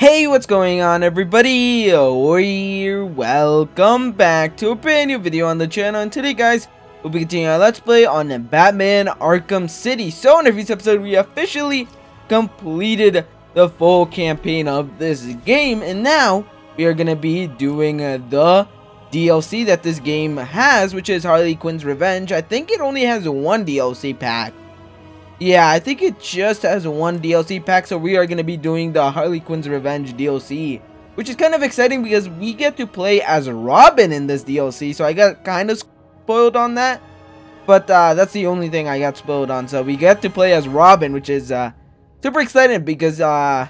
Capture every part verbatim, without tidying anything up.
Hey, what's going on, everybody? We're welcome back to a brand new video on the channel, and today, guys, we'll be continuing our Let's Play on Batman Arkham City. So, in our previous episode, we officially completed the full campaign of this game, and now we are going to be doing the D L C that this game has, which is Harley Quinn's Revenge. I think it only has one D L C pack. Yeah, I think it just has one D L C pack, so we are going to be doing the Harley Quinn's Revenge D L C, which is kind of exciting because we get to play as Robin in this D L C, so I got kind of spoiled on that, but uh, that's the only thing I got spoiled on, so we get to play as Robin, which is uh, super exciting because uh,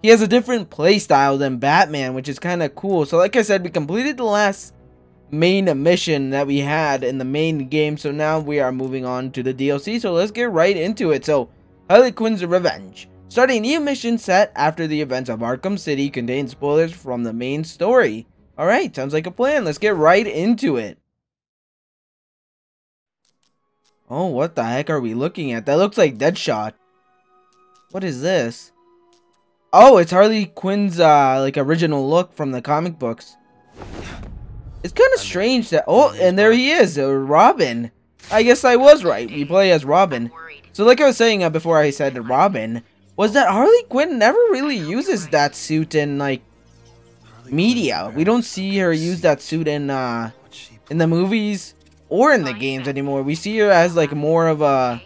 he has a different playstyle than Batman, which is kind of cool. So like I said, we completed the last main mission that we had in the main game, so now we are moving on to the D L C, so let's get right into it. So, Harley Quinn's Revenge. Starting a new mission set after the events of Arkham City contains spoilers from the main story. Alright, sounds like a plan. Let's get right into it. Oh, what the heck are we looking at? That looks like Deadshot. What is this? Oh, it's Harley Quinn's, uh, like, original look from the comic books. It's kind of strange that... Oh, and there he is, uh, Robin. I guess I was right. We play as Robin. So like I was saying uh, before I said Robin, was that Harley Quinn never really uses that suit in, like, media. We don't see her use that suit in, uh, in the movies or in the games anymore. We see her as, like, more of a...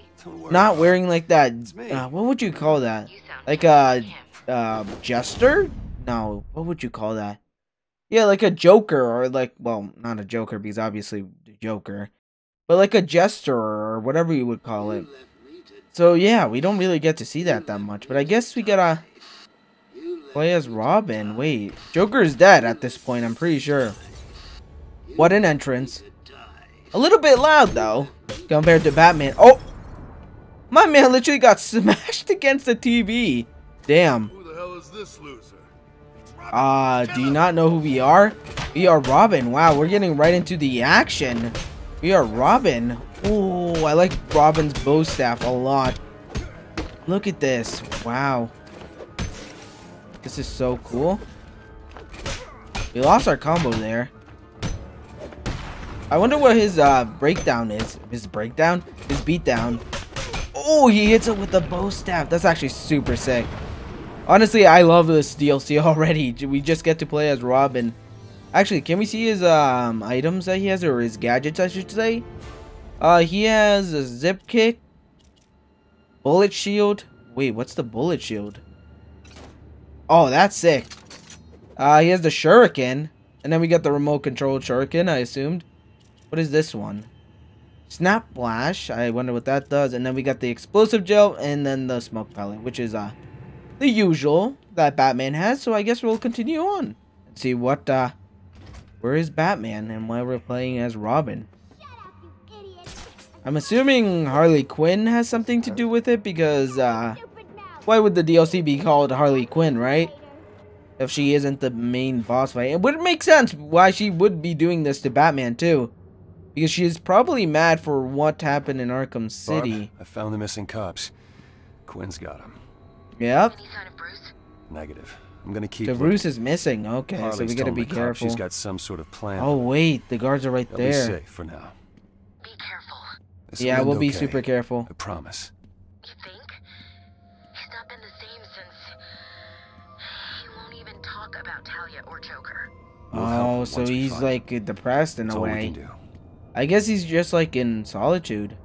Not wearing, like, that... Uh, what would you call that? Like a... Uh, jester? No. What would you call that? Yeah, like a Joker, or like, well, not a Joker, because obviously the Joker, but like a jester, or whatever you would call it. So yeah, we don't really get to see that that much, but I guess we gotta play as Robin. Wait, Joker's dead at this point, I'm pretty sure. What an entrance. A little bit loud, though, compared to Batman. Oh! My man literally got smashed against the T V. Damn. Who the hell is this loser? Uh, do you not know who we are? We are Robin. Wow, we're getting right into the action. We are Robin. Ooh, I like Robin's bow staff a lot. Look at this. Wow. This is so cool. We lost our combo there. I wonder what his uh, breakdown is. His breakdown? His beatdown. Oh, he hits it with the bow staff. That's actually super sick. Honestly, I love this D L C already. We just get to play as Robin. Actually, can we see his um, items that he has, or his gadgets, I should say? Uh, he has a zip kick, bullet shield. Wait, what's the bullet shield? Oh, that's sick. Uh, he has the shuriken, and then we got the remote-controlled shuriken, I assumed. What is this one? Snap flash. I wonder what that does. And then we got the explosive gel, and then the smoke pellet, which is uh. the usual that Batman has, so I guess we'll continue on and see what, uh, where is Batman and why we're playing as Robin. Shut up, you idiot. I'm assuming Harley Quinn has something to do with it because, uh, why would the D L C be called Harley Quinn, right? If she isn't the main boss fight. It would make sense why she would be doing this to Batman, too. Because she is probably mad for what happened in Arkham City. Barb, I found the missing cops. Quinn's got him. Yep. Any sign of Bruce? Negative. I'm gonna keep. So Bruce is missing. Okay, Harley's so we gotta be careful. She's got some sort of plan. Oh wait, the guards are right They'll there. Be safe for now. Be careful. This yeah, we'll be okay. Super careful. I promise. You think? He's not been the same since. He won't even talk about Talia or Joker. Oh, so he's like depressed in a way. I guess he's just like in solitude.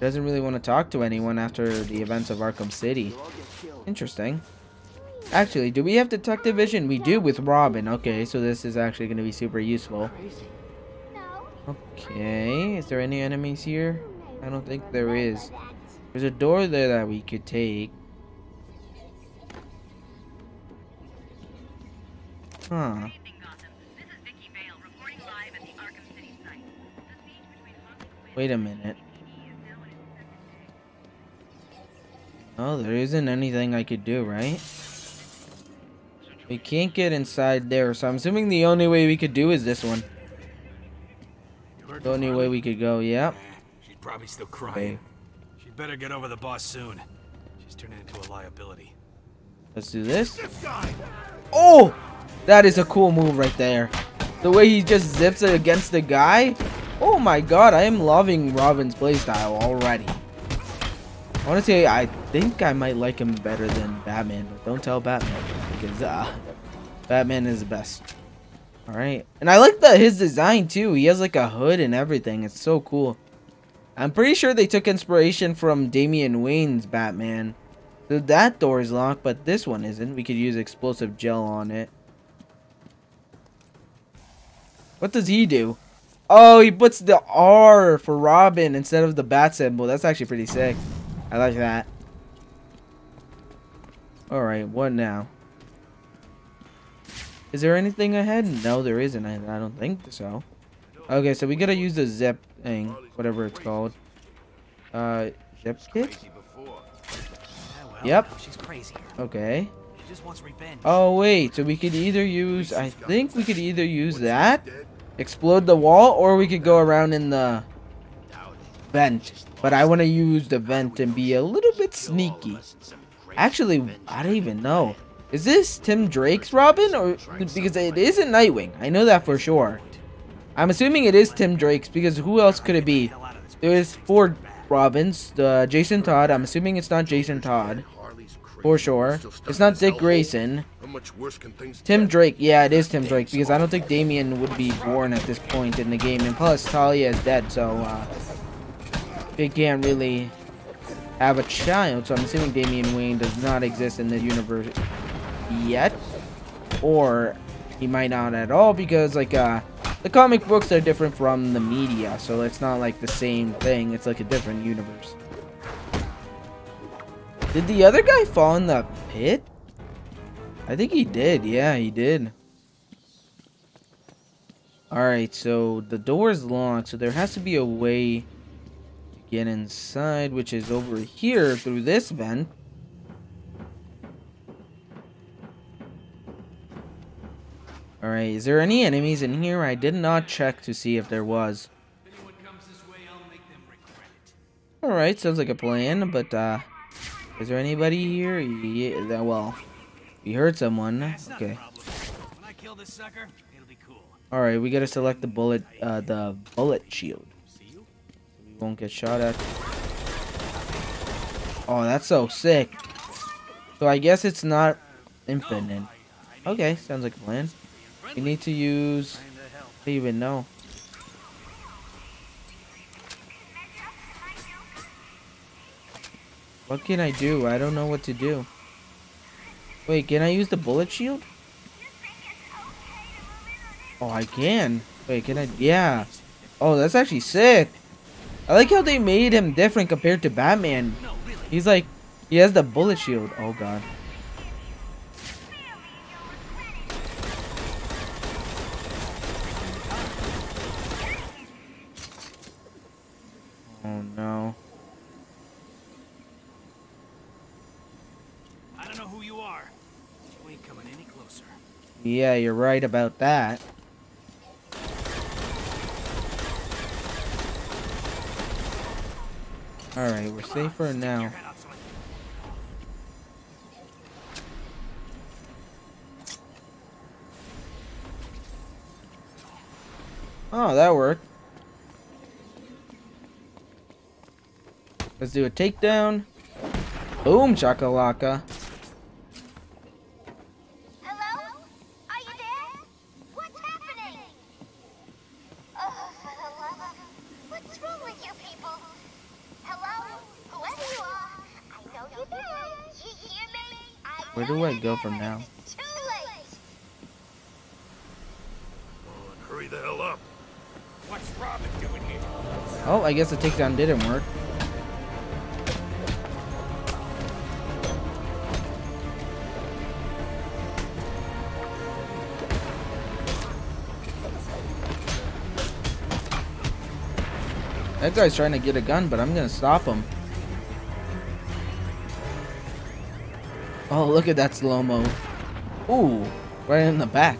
Doesn't really want to talk to anyone after the events of Arkham City. Interesting. Actually, do we have Detective Vision? We do with Robin. Okay, so this is actually going to be super useful. Okay, is there any enemies here? I don't think there is. There's a door there that we could take. Huh. Wait a minute. Oh, there isn't anything I could do, right? We can't get inside there, so I'm assuming the only way we could do is this one. The only way we could go, yep. She's probably still crying. Okay. She'd better get over the boss soon. She's turning into a liability. Let's do this. Oh, that is a cool move right there. The way he just zips it against the guy. Oh my god, I am loving Robin's playstyle already. Honestly, I think I might like him better than Batman, but don't tell Batman, because uh, Batman is the best. Alright, and I like the, his design too. He has like a hood and everything. It's so cool. I'm pretty sure they took inspiration from Damian Wayne's Batman. So that door is locked, but this one isn't. We could use explosive gel on it. What does he do? Oh, he puts the R for Robin instead of the bat symbol. That's actually pretty sick. I like that. Alright, what now? Is there anything ahead? No, there isn't. I, I don't think so. Okay, so we gotta use the zip thing. Whatever it's called. Uh, zip kit? Yep. Okay. Oh, wait. So we could either use... I think we could either use that. Explode the wall. Or we could go around in the vent. But I want to use the vent and be a little bit sneaky. Actually, I don't even know. Is this Tim Drake's Robin? Or because it isn't Nightwing. I know that for sure. I'm assuming it is Tim Drake's, because who else could it be? There's four Robins. The Jason Todd. I'm assuming it's not Jason Todd. For sure. It's not Dick Grayson. Tim Drake. Yeah, it is Tim Drake, because I don't think Damian would be born at this point in the game. And plus, Talia is dead, so uh, they can't really have a child. So I'm assuming Damian Wayne does not exist in the universe yet, or he might not at all, because like uh the comic books are different from the media, so it's not like the same thing. It's like a different universe. Did the other guy fall in the pit? I think he did. Yeah, he did. Alright, so the door is locked, so there has to be a way to get inside, which is over here through this vent. Alright, is there any enemies in here? I did not check to see if there was. Alright, sounds like a plan, but uh, is there anybody here? Yeah, well, we heard someone. Okay. Alright, we gotta select the bullet, uh, the bullet shield. We won't get shot at. Oh, that's so sick. So I guess it's not infinite. Okay, sounds like a plan. We need to use... I don't even know. What can I do? I don't know what to do. Wait, can I use the bullet shield? Oh, I can. Wait, can I... Yeah. Oh, that's actually sick. I like how they made him different compared to Batman. He's like... He has the bullet shield. Oh, God. Yeah, you're right about that. Alright, we're safer now. Oh, that worked. Let's do a takedown. Boom, chakalaka. Where do I go from now? Come on, hurry the hell up. What's Robin doing here? Oh, I guess the takedown didn't work. That guy's trying to get a gun, but I'm gonna stop him. Oh, look at that slow-mo. Ooh, right in the back.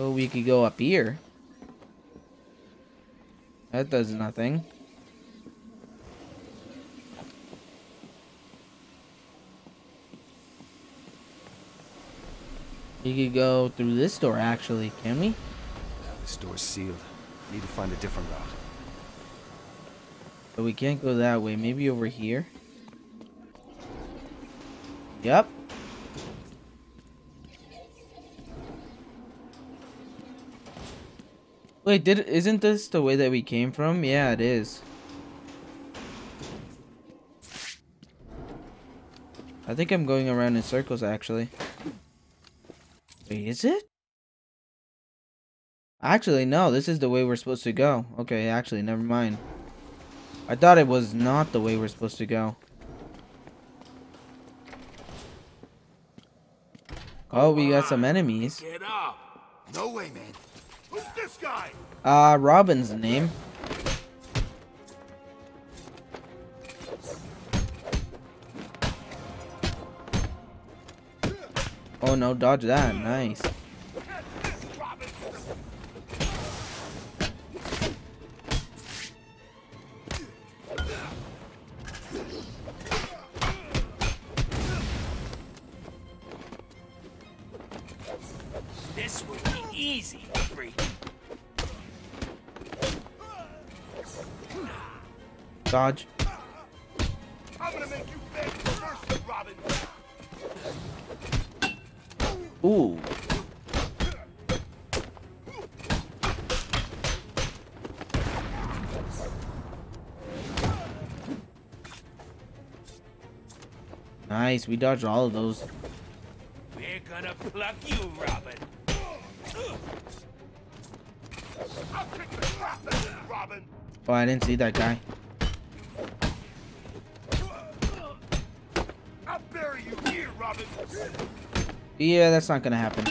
Oh, we could go up here. That does nothing. You could go through this door, actually. Can we? This door's sealed. Need to find a different route. But we can't go that way. Maybe over here? Yep. Wait, did isn't this the way that we came from? Yeah, it is. I think I'm going around in circles, actually. Wait, is it? Actually, no, this is the way we're supposed to go. Okay, actually, never mind. I thought it was not the way we're supposed to go. Oh, we got some enemies. Get up. No way, man. Who's this guy? Uh, Robin's name. Oh no, dodge that. Nice. This would be easy, free. Dodge. I'm gonna make you beg first, Robin. Ooh. Nice, we dodged all of those. We're gonna pluck you, Robin. I'll kick the crap out of you, Robin. Oh, I didn't see that guy. I'll bury you here, Robin. Yeah, that's not gonna happen.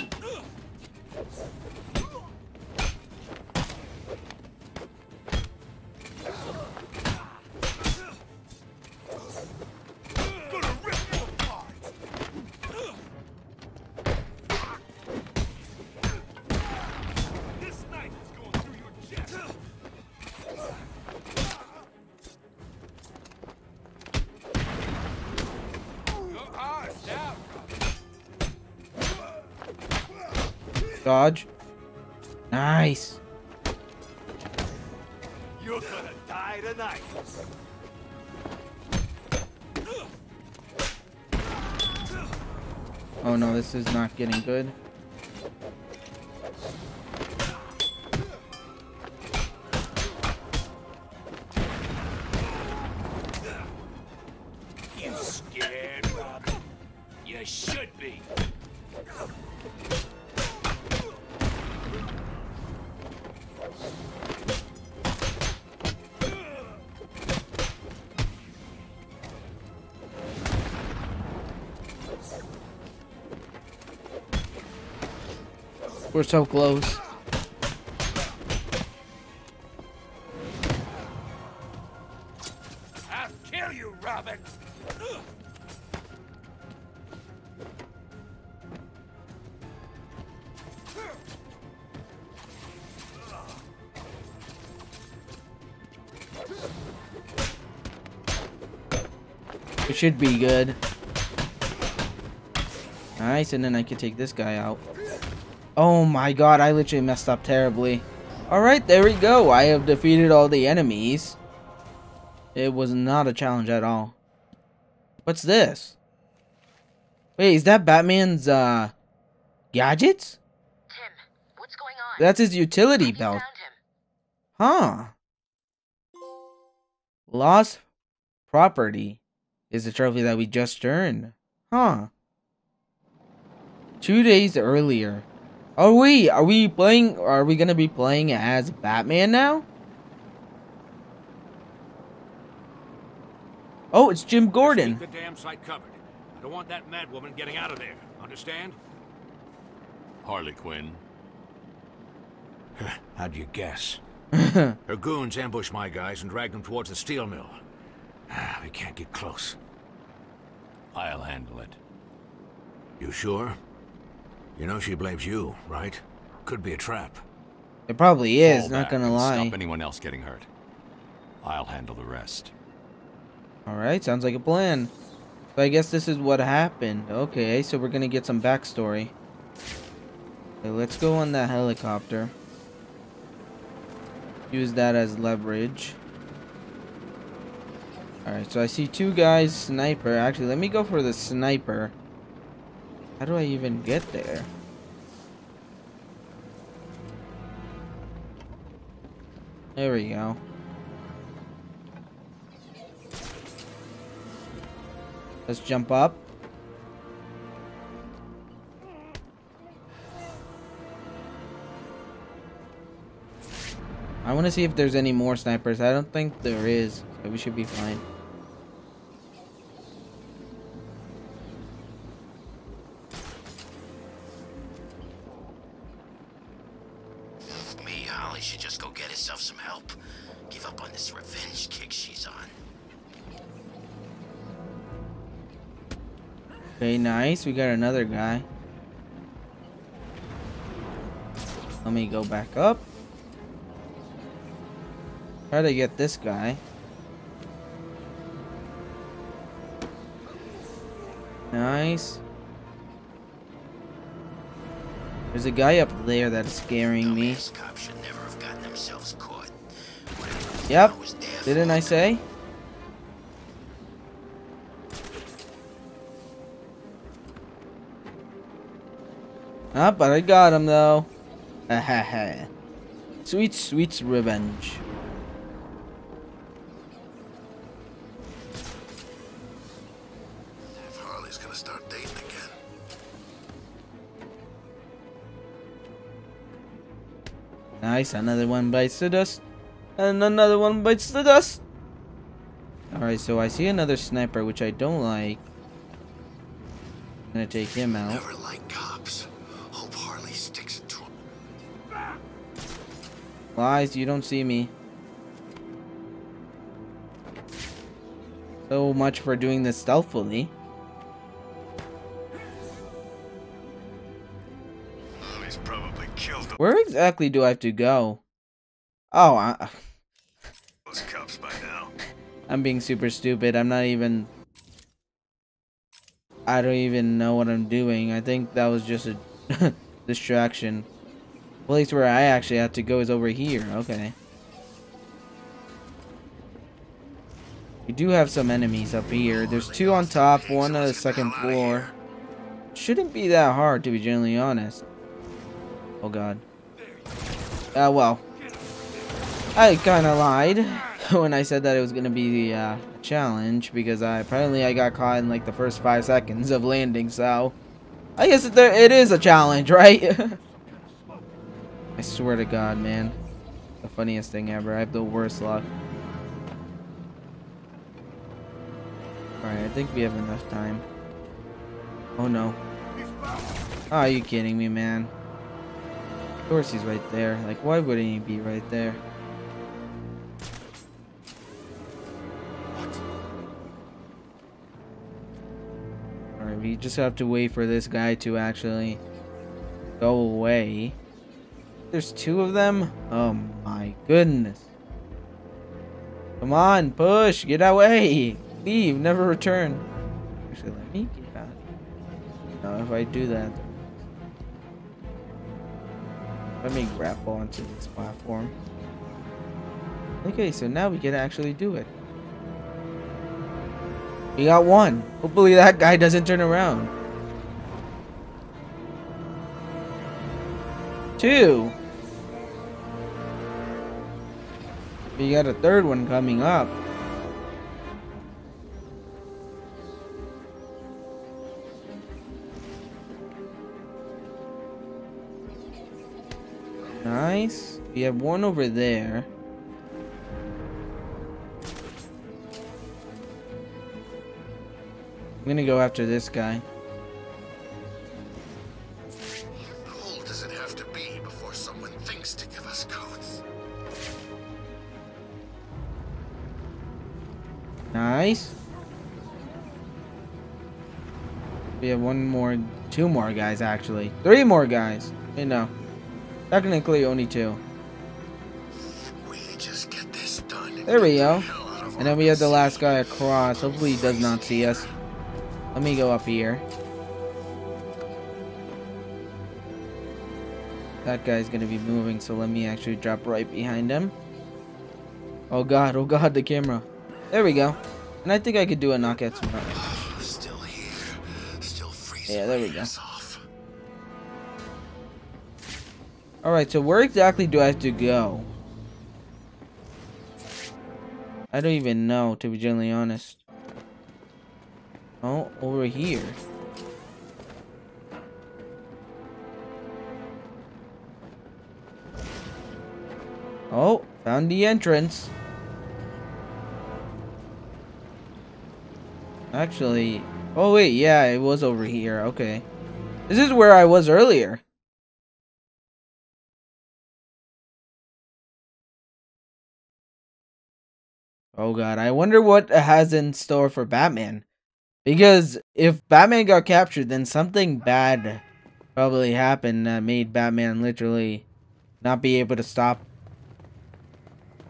Dodge. Nice. You're gonna die tonight. Oh no, this is not getting good. You scared, Robin? You should be. We're so close. I'll kill you, Robin. It should be good. Nice, and then I can take this guy out. Oh my god, I literally messed up terribly. Alright, there we go. I have defeated all the enemies. It was not a challenge at all. What's this? Wait, is that Batman's, uh... gadgets? Tim, what's going on? That's his utility belt. Huh. Lost property is the trophy that we just earned. Huh. Two days earlier. Are we, are we playing, are we gonna be playing as Batman now? Oh, it's Jim Gordon. Keep the damn site covered. I don't want that mad woman getting out of there. Understand? Harley Quinn. How'd you guess? Her goons ambushed my guys and dragged them towards the steel mill. We can't get close. I'll handle it. You sure? You know she blames you, right? Could be a trap. It probably is, Fall not gonna lie. Stop anyone else getting hurt. I'll handle the rest. Alright, sounds like a plan. So I guess this is what happened. Okay, so we're gonna get some backstory. Okay, let's go on that helicopter. Use that as leverage. Alright, so I see two guys, sniper. Actually, let me go for the sniper. How do I even get there? There we go. Let's jump up. I want to see if there's any more snipers. I don't think there is, so we should be fine. Me, Holly should just go get herself some help. Give up on this revenge kick she's on. Okay, nice. We got another guy. Let me go back up. Try to get this guy. Nice. There's a guy up there that's scaring me. Yep. Didn't I say? Ah, but I got him though. Haha. Sweet, sweet revenge. Nice, another one bites the dust. And another one bites the dust. Alright, so I see another sniper, which I don't like. I'm gonna take him out. Never like cops. Hope Harley sticks it to him. Lies, you don't see me. So much for doing this stealthily. Where exactly do I have to go? Oh, I... Those cops by now. I'm being super stupid. I'm not even... I don't even know what I'm doing. I think that was just a distraction. The place where I actually have to go is over here. Okay. We do have some enemies up here. There's two on top, one on the second floor. Shouldn't be that hard, to be generally honest. Oh god. Ah, uh, well, I kind of lied when I said that it was gonna be uh, a challenge, because I apparently I got caught in like the first five seconds of landing. So I guess it, there, it is a challenge, right? I swear to God, man, the funniest thing ever. I have the worst luck. All right, I think we have enough time. Oh no! Oh, are you kidding me, man? Of course he's right there. Like, why wouldn't he be right there? Alright, we just have to wait for this guy to actually go away. There's two of them? Oh my goodness. Come on, push! Get away! Leave, never return. Actually, let me get out. No, if I do that... Let me grapple onto this platform. Okay, so now we can actually do it. We got one. Hopefully that guy doesn't turn around. Two. We got a third one coming up. Nice. We have one over there. I'm gonna go after this guy. How old does it have to be before someone thinks to give us codes? Nice. We have one more, two more guys actually. Three more guys. You know. Technically, only two. We just get this done. There we go. And then we have the last guy across. Hopefully, he does not see us. Let me go up here. That guy's gonna be moving, so let me actually drop right behind him. Oh god, oh god, the camera. There we go. And I think I could do a knockout somehow. Still here. Still freezing. Yeah, there we go. Alright, so where exactly do I have to go? I don't even know, to be generally honest. Oh, over here. Oh, found the entrance. Actually, oh wait, yeah, it was over here. Okay. This is where I was earlier. Oh god, I wonder what it has in store for Batman. Because if Batman got captured, then something bad probably happened that made Batman literally not be able to stop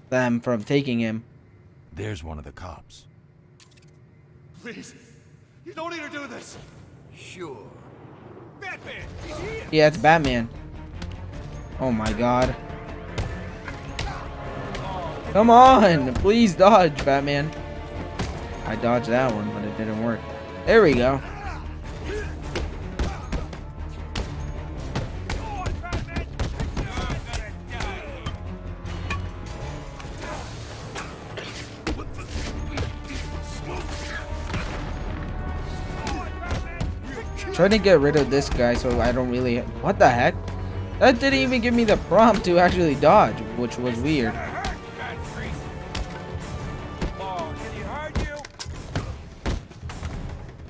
them from taking him. There's one of the cops. Please, you don't need to do this. Sure. Batman, he's here. Yeah, it's Batman. Oh my god. Come on, please dodge, Batman. I dodged that one, but it didn't work. There we go. Trying to get rid of this guy so I don't really... What the heck? That didn't even give me the prompt to actually dodge, which was weird.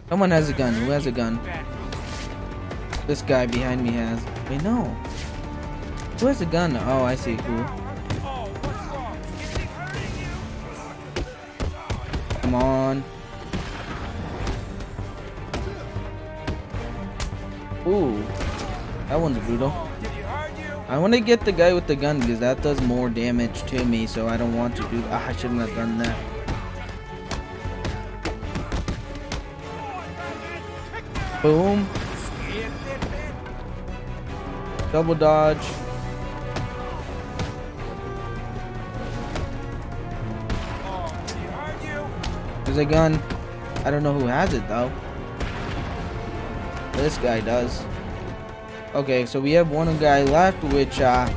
Someone has a gun. Who has a gun? This guy behind me has... Wait, no. Who has a gun? Oh, I see. Who? Come on. Ooh, that one's brutal. I want to get the guy with the gun because that does more damage to me, so I don't want to do that. Ah, I shouldn't have done that. Boom. Double dodge. There's a gun. I don't know who has it though. This guy does. Okay, so we have one guy left, which uh,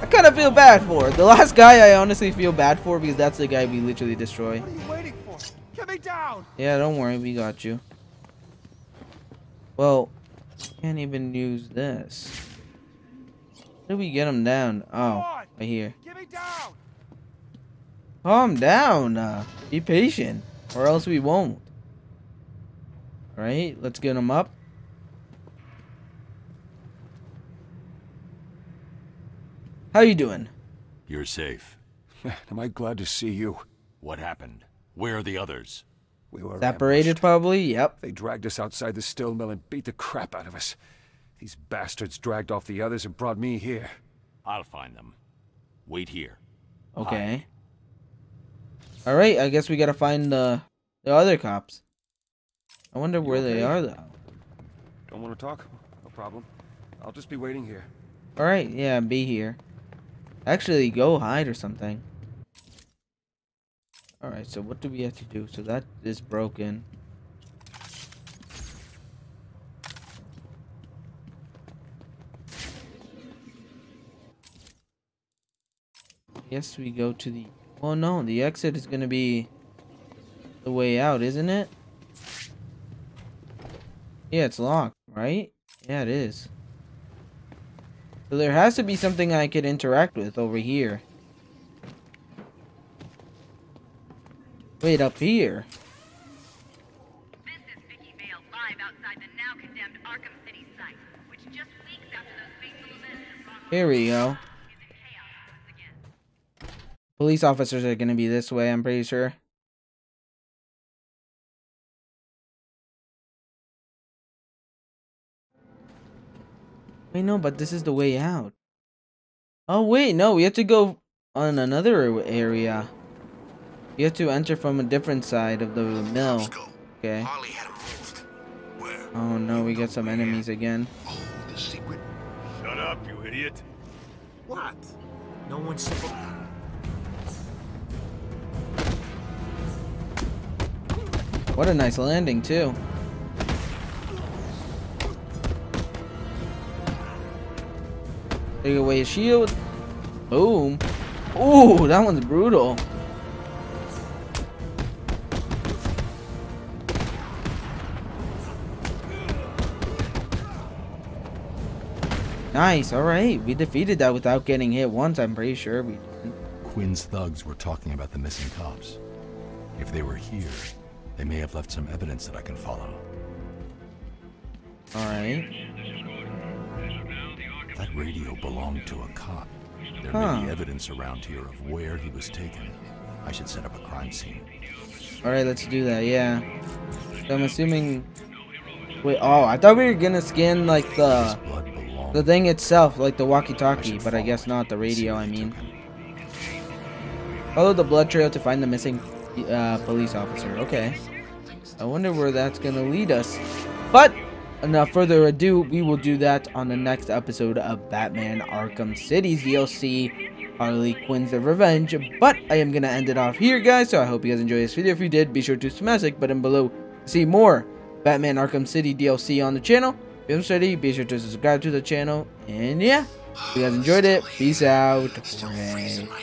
I kind of feel bad for. The last guy I honestly feel bad for because that's the guy we literally destroy. What are you waiting for? Get me down! Yeah, don't worry, we got you. Well, can't even use this. How do we get him down? Oh, right here. Get me down! Calm down. Uh, be patient, or else we won't. All right, let's get him up. How you doing? You're safe. Am I glad to see you? What happened? Where are the others? We were separated, ambushed. Probably. Yep. They dragged us outside the steel mill and beat the crap out of us. These bastards dragged off the others and brought me here. I'll find them. Wait here. Okay. Hi. All right. I guess we gotta find the the other cops. I wonder you where okay? they are though. Don't want to talk? No problem. I'll just be waiting here. All right. Yeah. Be here. Actually, go hide or something. Alright, so what do we have to do? So that is broken. Yes, we go to the... Oh no, the exit is gonna be the way out, isn't it? Yeah, it's locked, right? Yeah, it is. So there has to be something I could interact with over here. Wait, up here. This is Vicki Vale live outside the now condemned Arkham City site, which just weeks after those fateful events of Robin. Here we go. Police officers are gonna be this way, I'm pretty sure. Wait, no, but this is the way out. Oh, wait, no, we have to go on another area. You have to enter from a different side of the mill. Okay. Oh, no, we got some enemies again. Shut up, you idiot. What? No one's supposed. What a nice landing, too. Take away his shield. Boom. Ooh, that one's brutal. Nice, alright. We defeated that without getting hit once, I'm pretty sure we did. Quinn's thugs were talking about the missing cops. If they were here, they may have left some evidence that I can follow. Alright. That radio belonged to a cop. There huh. may be evidence around here of where he was taken. I should set up a crime scene. Alright, let's do that, yeah. So I'm assuming... Wait, oh, I thought we were gonna scan, like, the... The thing itself, like the walkie-talkie, but I guess not the radio, I mean. Follow the blood trail to find the missing uh, police officer. Okay. I wonder where that's going to lead us. But, without further ado, we will do that on the next episode of Batman Arkham City's D L C, Harley Quinn's Revenge. But, I am going to end it off here, guys, so I hope you guys enjoyed this video. If you did, be sure to smash that button below to see more Batman Arkham City D L C on the channel. If you're ready, be sure to subscribe to the channel, and yeah, if you guys enjoyed it, peace out.